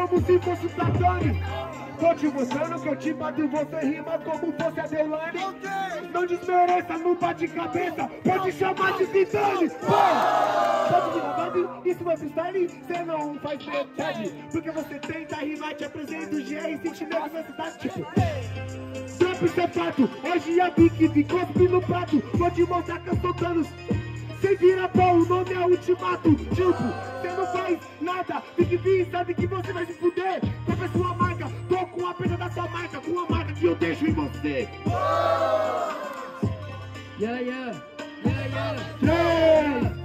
Como se fosse o Platone. Tô te mostrando que eu te bato e você rima como fosse a Deolane. Não desmereça, não bate cabeça, pode chamar de Zidane. Sabe de babado? Isso é freestyle? Cê não faz metade, porque você tenta rimar, te apresenta o GR e sente meu necessidade. Tipo, trap seu prato, hoje é VICK, de cospe no prato. Vou te mostrar que eu sou Thanos. Cê vira pau, o nome é ultimato. Tipo, não faz nada, fique bem, sabe que você vai se fuder. Compre sua marca, tô com a perda da sua marca, com a marca que eu deixo em você. Yeah, yeah, yeah, yeah. 3, 2,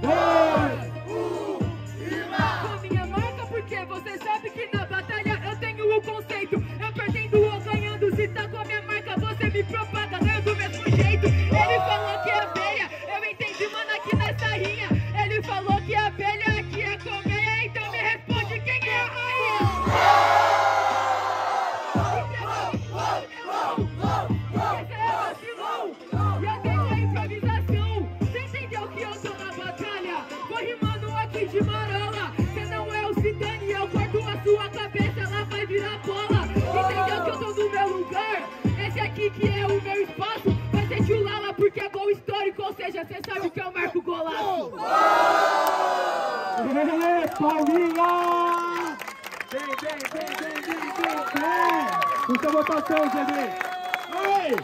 1, rima! Com minha marca, porque você sabe que na batalha eu tenho o conceito. Eu perdendo ou ganhando, se tá com a minha marca, você me propaga, não é do mesmo jeito. Ele falou que é abelha, eu entendi, mano, aqui nessa rinha. Ele falou que é abelha. Você sabe que eu marco golaço! É, Paulinha! Vem! Então vou passar o GD! Ei!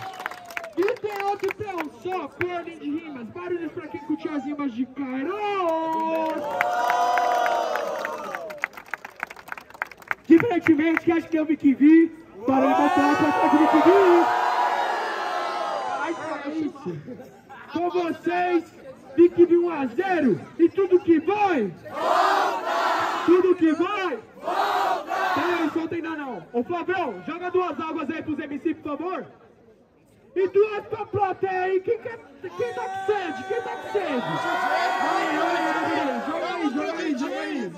Então, só pele de rimas! Barulhos pra quem curtiu as rimas de Kairós! Diferentemente, que acho que eu vi que vi! Barulho pra falar pra quem vi que vi! Ai, que é isso! Com vocês, VICK de 1-0. E tudo que vai, volta! Tudo que vai, volta! Peraí, solta ainda não. Ô Flavrão, joga 2 águas aí pros MC, por favor. E 2 pra plateia aí. Quem tá com sede? Quem tá com sede? Aí, joga aí.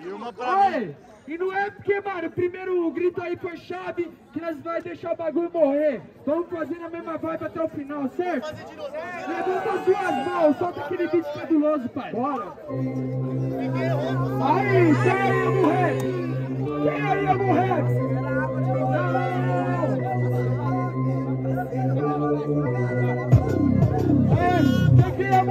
E uma pra mim. E não é porque, mano, o primeiro grito aí foi chave, que nós vai deixar o bagulho morrer. Vamos fazer a mesma vibe até o final, certo? Levanta as 2 mãos, solta aquele beat fabuloso, pai. Bora! Aí, quem aí ia morrer? Não! Quem ia morrer? Eu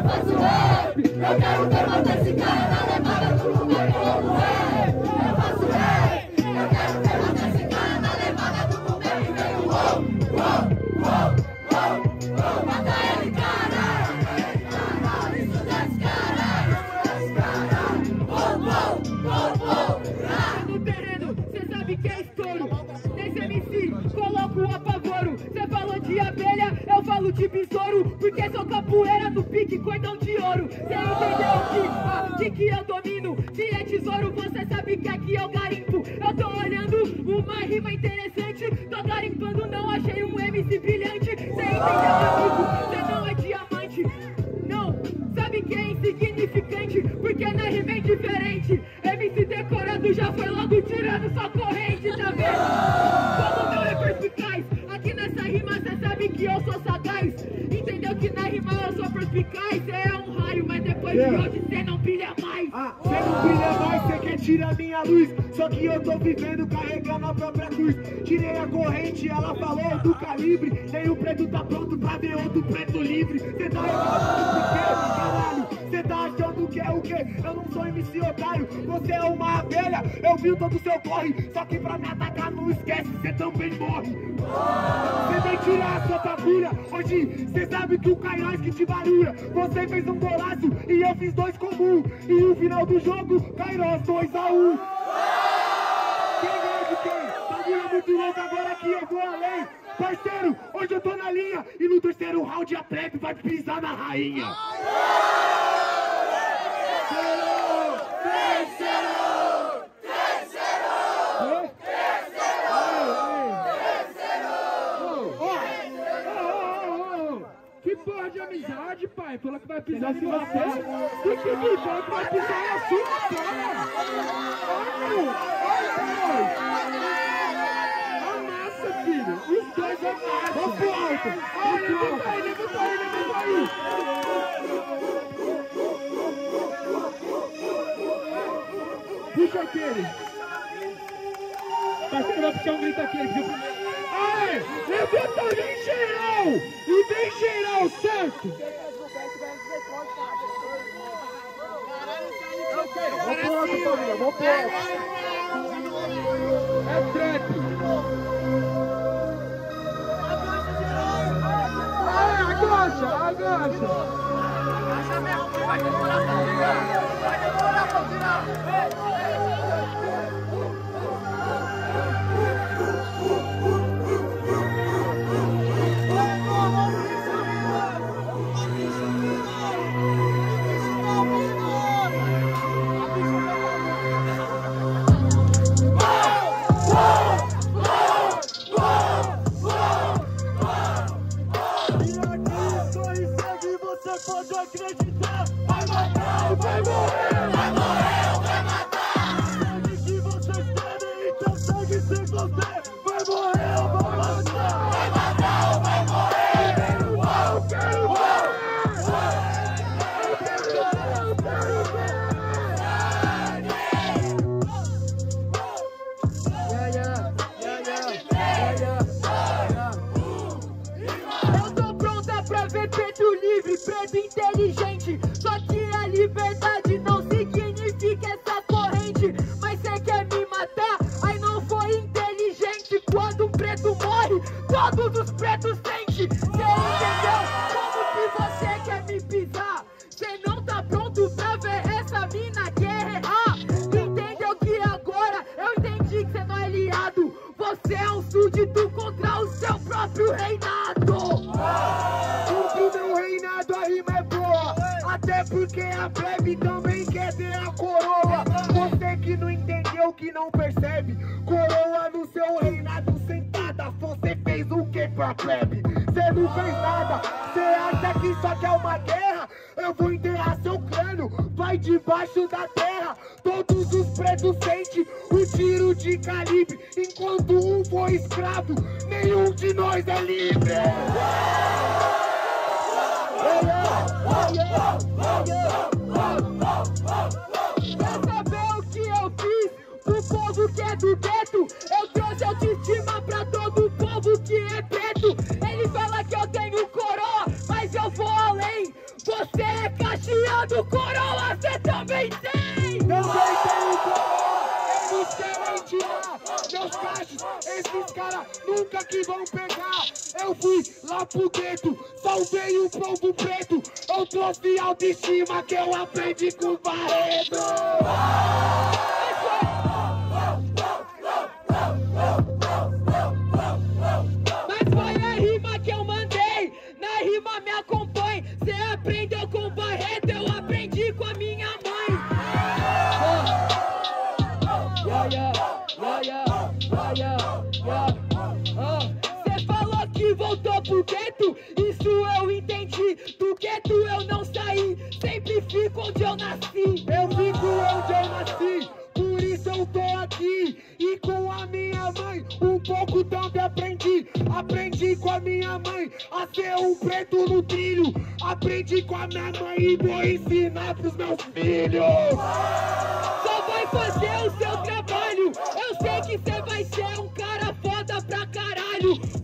faço rap, eu quero derrotar esse cara na levada do lugar como rap. Eu faço rap, eu quero derrotar esse cara na levada do lugar e veio uou, mata ele, cara. Isso das caras, uou. No terreno, cê sabe que é estouro. Nesse MC, coloco o apavoro. Cê falou de abelha, eu falo de besouro, porque sou capoeira no pique, cordão de ouro. Cê entendeu que eu domino, que é tesouro, você sabe que aqui é o garimpo. Eu tô olhando uma rima interessante, tô garimpando, não achei um MC brilhante. Cê entendeu, amigo, cê não é diamante. Não, sabe que é insignificante, porque na rima é diferente. MC decorado já foi logo tirando sua corrente, tá vendo? Como meu é perspicaz, aqui nessa rima cê sabe que eu sou sagaz. Que na rima eu sou perspicaz, é um raio, mas depois de hoje cê não brilha mais. Ah, cê não brilha mais, cê quer tirar minha luz. Só que eu tô vivendo carregando a própria cruz. Tirei a corrente, ela falou do calibre. Nem o preto tá pronto pra ver outro preto livre. Cê tá reclamando do pequeno, caralho. Cê tá achando que é o quê? Eu não sou MC otário, você é uma abelha. Eu vi todo o seu corre, só que pra me atacar não esquece, você também morre. Você vem tirar a sua bagulha, hoje você sabe que o Kairós que te barulha. Você fez um golaço e eu fiz dois comum. E no final do jogo, Kairós 2-1. Quem ganha de quem? Bagulho é muito louco agora que eu vou além. Parceiro, hoje eu tô na linha e no terceiro round a plebe vai pisar na rainha. Que porra de amizade, pai? Pela que vai pisar em você? E que visão que vai pisar é a sua cara? Os dois é mais! Vamos pro alto! Olha, levanta aí, levanta aí, levanta aí! Puxa aquele! Parceiro, vai puxar um grito aquele, viu? Aê! Levanta ali em geral! E vem geral, certo? Vamos pro alto, família, vamos pro alto! É trap! Agacha! Agacha mesmo, vai demorar pra virar! Vai demorar pra virar!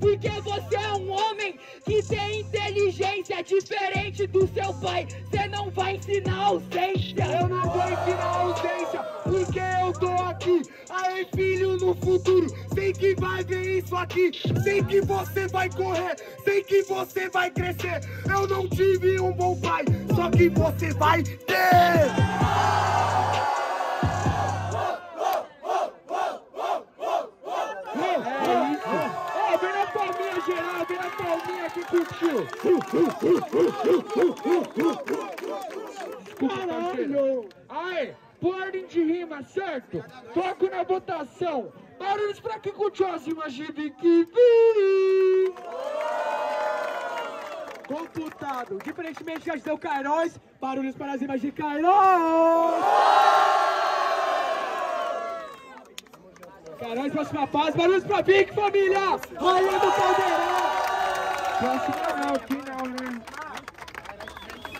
Porque você é um homem que tem inteligência é diferente do seu pai, cê não vai ensinar a ausência. Eu não vou ensinar a ausência, porque eu tô aqui. Aê filho, no futuro, sei que vai ver isso aqui. Sei que você vai correr, sei que você vai crescer. Eu não tive um bom pai, só que você vai ter. Caralho! Aê, por ordem de rima, certo? Toco na votação. Barulhos pra quem curtiu as rimas de Vick. Computado. Diferentemente das do Kairós, barulhos para as rimas de Kairós. Kairós, próxima paz. Barulhos pra Vick, família! Rainha do Caldeirão! Próxima não, final, né?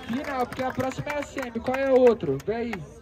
Final, porque a próxima é a semi. Qual é o outro? Vem aí.